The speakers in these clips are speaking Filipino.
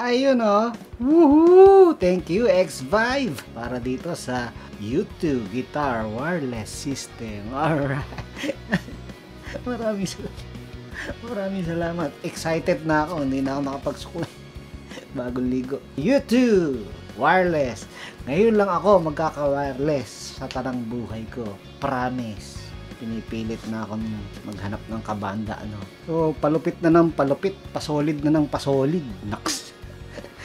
Ayun o. Woohoo! Thank you Xvive para dito sa U2 Guitar Wireless System. Alright. Maraming salamat. Excited na ako. Hindi na ako makapagsukulay. Bagong ligo. U2 Wireless. Ngayon lang ako magkaka-wireless sa tanang buhay ko. Promise. Pinipilit na akong maghanap ng kabanda, ano. So, palupit na ng palupit, pasolid na ng pasolid. Naks!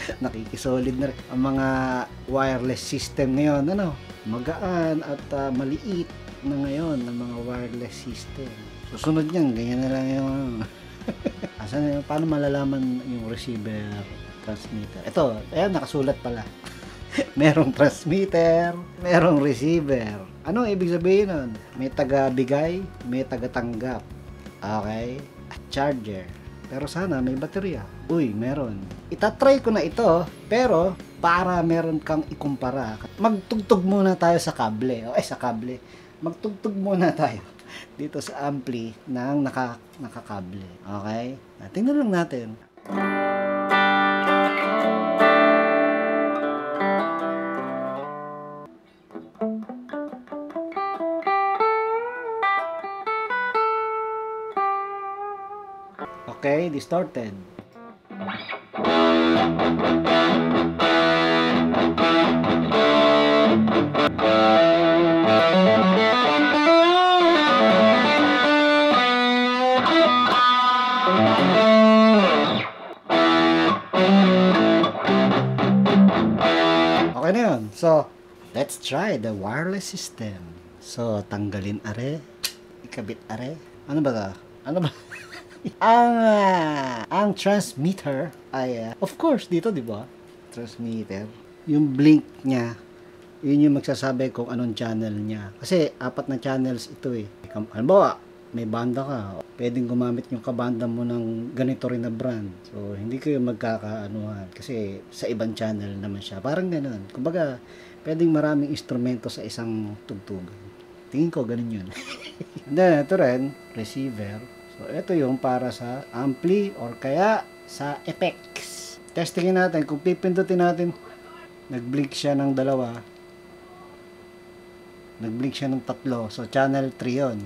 Nakikisolid na rin. Ang mga wireless system ngayon, ano, magaan at maliit na ngayon ng mga wireless system. Susunod niyan, ganyan na lang yung asan, paano malalaman yung receiver, transmitter? Ito, ayan, nakasulat pala. Merong transmitter, merong receiver. Ano ibig sabihin nun? May taga-bigay, may taga-tanggap. Okay? At charger. Pero sana may baterya. Uy, meron. Itatry ko na ito, pero para meron kang ikumpara. Magtugtog muna tayo sa kable. O, sa kable. Magtugtog muna tayo dito sa ampli ng nakakable. Okay? Tingnan lang natin. Okay, distorted. Okay na yun. So, let's try the wireless system. So, tanggalin are, ikabit are. Ano ba ka? Ano ba? Ang transmitter ay, of course, dito, di ba? Transmitter. Yung blink niya, yun yung magsasabi kung anong channel niya. Kasi, 4 na channels ito eh. Halimbawa, may banda ka. Pwedeng gumamit yung kabanda mo ng ganito rin na brand. So, hindi kayo magkakaanuhan. Kasi, sa ibang channel naman siya. Parang ganun. Kumbaga, pwedeng maraming instrumento sa isang tugtugan. Tingin ko, ganun yun. Then, ito rin, receiver. So, ito yung para sa ampli or kaya sa effects. Testingin natin. Kung pipindutin natin, nag-blink siya ng 2. Nag-blink siya ng 3. So, channel 3 yun.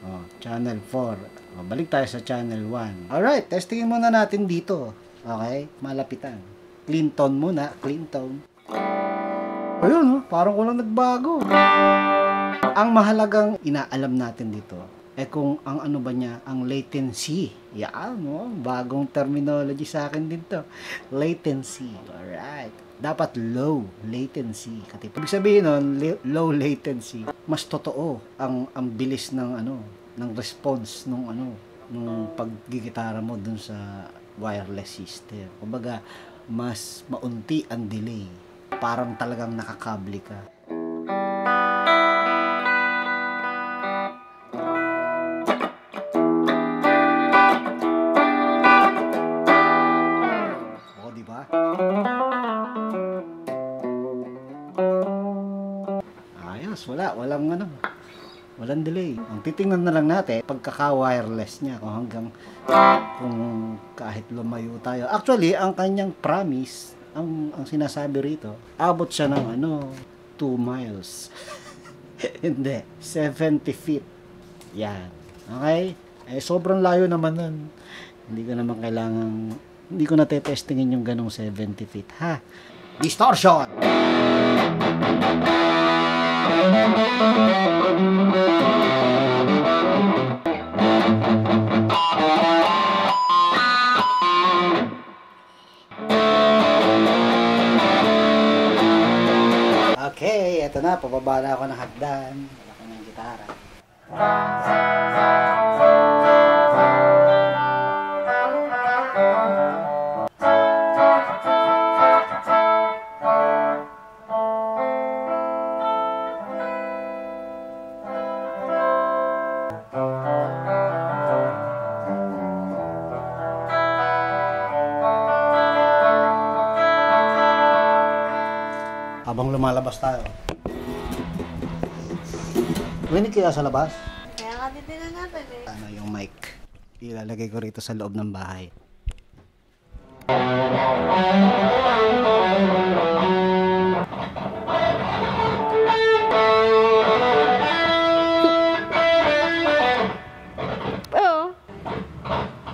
O, channel 4. O, balik tayo sa channel 1. Alright, testingin muna natin dito. Okay? Malapitan. Clean tone muna. Clean tone. Ayun, parang walang nagbago. Ang mahalagang inaalam natin dito kung ang ano ba niya, ang latency. Yan, no? Bagong terminology sa akin din to. Latency. Alright. Dapat low latency. Katipid. Ibig sabihin nun, low latency. Mas totoo ang bilis ng ano, ng response ng ano, ng paggigitara mo dun sa wireless system. Kumbaga, mas maunti ang delay. Parang talagang nakakable ka. Walang ano, walang delay. Ang titingnan na lang natin, pagkaka-wireless niya kung hanggang, kung kahit lumayo tayo. Actually, ang kanyang promise, ang sinasabi rito, abot siya ng ano, 2 miles. Hindi, 70 feet. Yan. Okay? Eh, sobrang layo naman nun. Hindi ko naman kailangan, hindi ko natetestingin yung ganong 70 feet. Ha? Distortion! Okay, eto na, pababa na ako ng hagdan. Wala ko ng gitara. Habang lumalabas tayo. Rinig kaya sa labas? Kaya kami din na natin eh. Ano yung mic? Ilalagay ko rito sa loob ng bahay.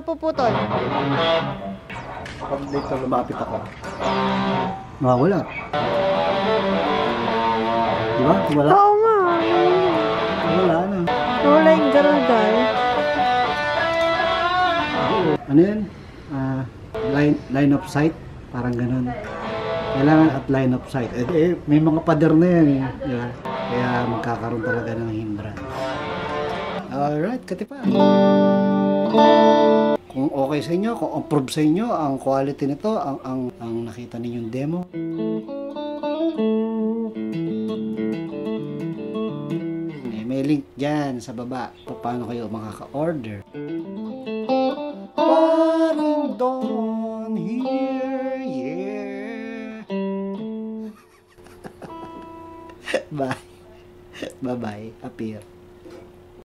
Puputol. Pag-plate sa lumapit ako. Nakawala. Diba? Wala? Oo nga. Wala na. Wala yung garagay. Ano yan? Line of sight. Parang ganun. Kailangan at line of sight. Eh, may mga pader na yan. Diba? Kaya magkakaroon talaga ng hindrance. Alright, katipan. Kung okay sa inyo, kung approve sa inyo ang quality nito, ang nakita ninyong demo. May link dyan sa baba kung paano kayo makaka-order. Parang dawn here, yeah. Bye. Bye-bye, appear.